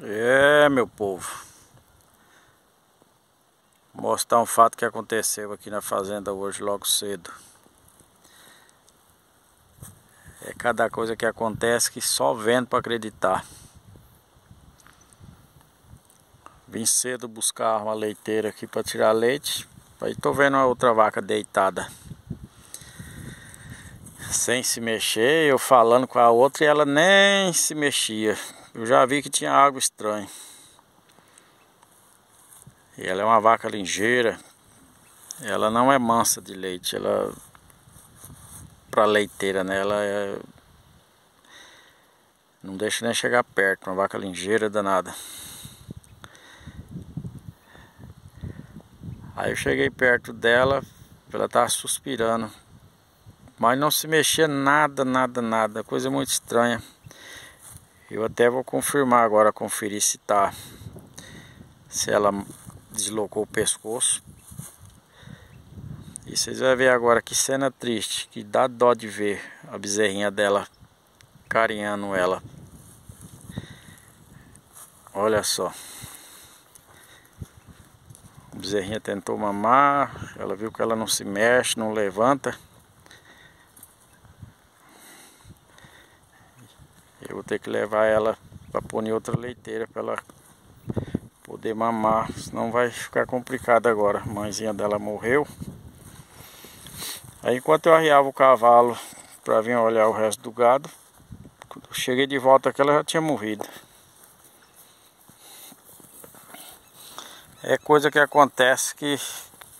É, meu povo, vou mostrar um fato que aconteceu aqui na fazenda hoje logo cedo. É cada coisa que acontece que só vendo para acreditar. Vim cedo buscar uma leiteira aqui para tirar leite. Aí tô vendo uma outra vaca deitada sem se mexer, eu falando com a outra e ela nem se mexia. Eu já vi que tinha algo estranho. E ela é uma vaca ligeira. Ela não é mansa de leite. Ela, para leiteira, né? Ela é... não deixa nem chegar perto. Uma vaca ligeira danada. Aí eu cheguei perto dela. Ela tava suspirando. Mas não se mexia nada, nada, nada. Coisa muito estranha. Eu até vou confirmar agora, conferir se tá, se ela deslocou o pescoço. E vocês vão ver agora que cena triste, que dá dó de ver a bezerrinha dela carinhando ela. Olha só. A bezerrinha tentou mamar, ela viu que ela não se mexe, não levanta. Eu vou ter que levar ela para pôr em outra leiteira para ela poder mamar, senão vai ficar complicado agora. A mãezinha dela morreu. Aí enquanto eu arriava o cavalo para vir olhar o resto do gado, quando eu cheguei de volta aqui ela já tinha morrido. É coisa que acontece que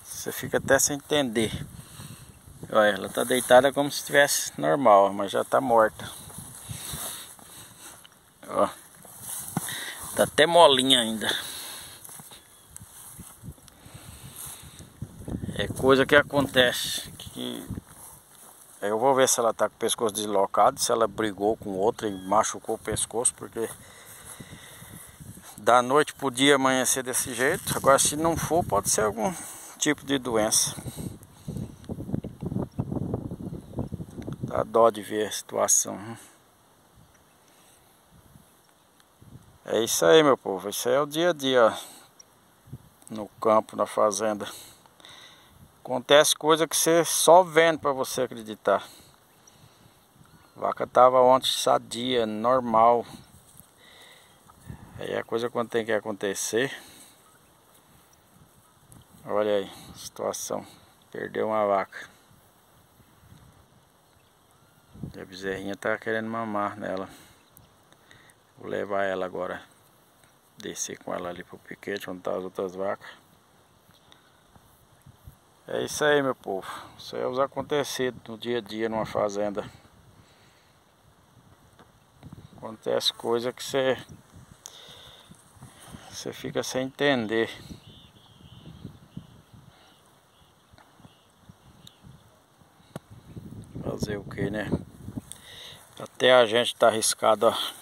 você fica até sem entender. Olha, ela tá deitada como se estivesse normal, mas já tá morta. Ó, tá até molinha ainda. É coisa que acontece que... eu vou ver se ela tá com o pescoço deslocado, se ela brigou com outra e machucou o pescoço, porque da noite pro dia amanhecer desse jeito. Agora, se não for, pode ser algum tipo de doença. Dá dó de ver a situação, né? É isso aí, meu povo, isso aí é o dia a dia, no campo, na fazenda. Acontece coisa que você só vendo para você acreditar. A vaca tava ontem sadia, normal. Aí é coisa quando tem que acontecer. Olha aí, situação, perdeu uma vaca. E a bezerrinha tá querendo mamar nela. Vou levar ela agora, descer com ela ali pro piquete, onde tá as outras vacas. É isso aí, meu povo. Isso aí é os acontecidos no dia a dia numa fazenda. Acontece coisa que você fica sem entender. Fazer o que, né? Até a gente tá arriscado, ó.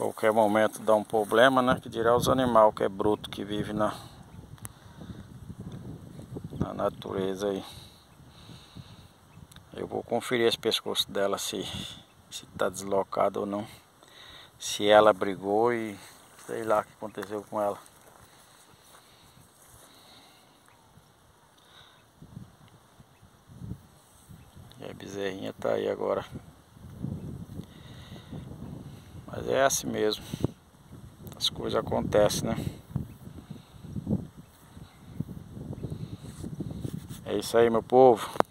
Qualquer momento dá um problema, né? Que dirá os animais que é bruto, que vive na natureza aí. Eu vou conferir esse pescoço dela, se tá deslocado ou não. Se ela brigou e sei lá o que aconteceu com ela. E a bezerrinha tá aí agora. Mas é assim mesmo, as coisas acontecem, né? É isso aí, meu povo.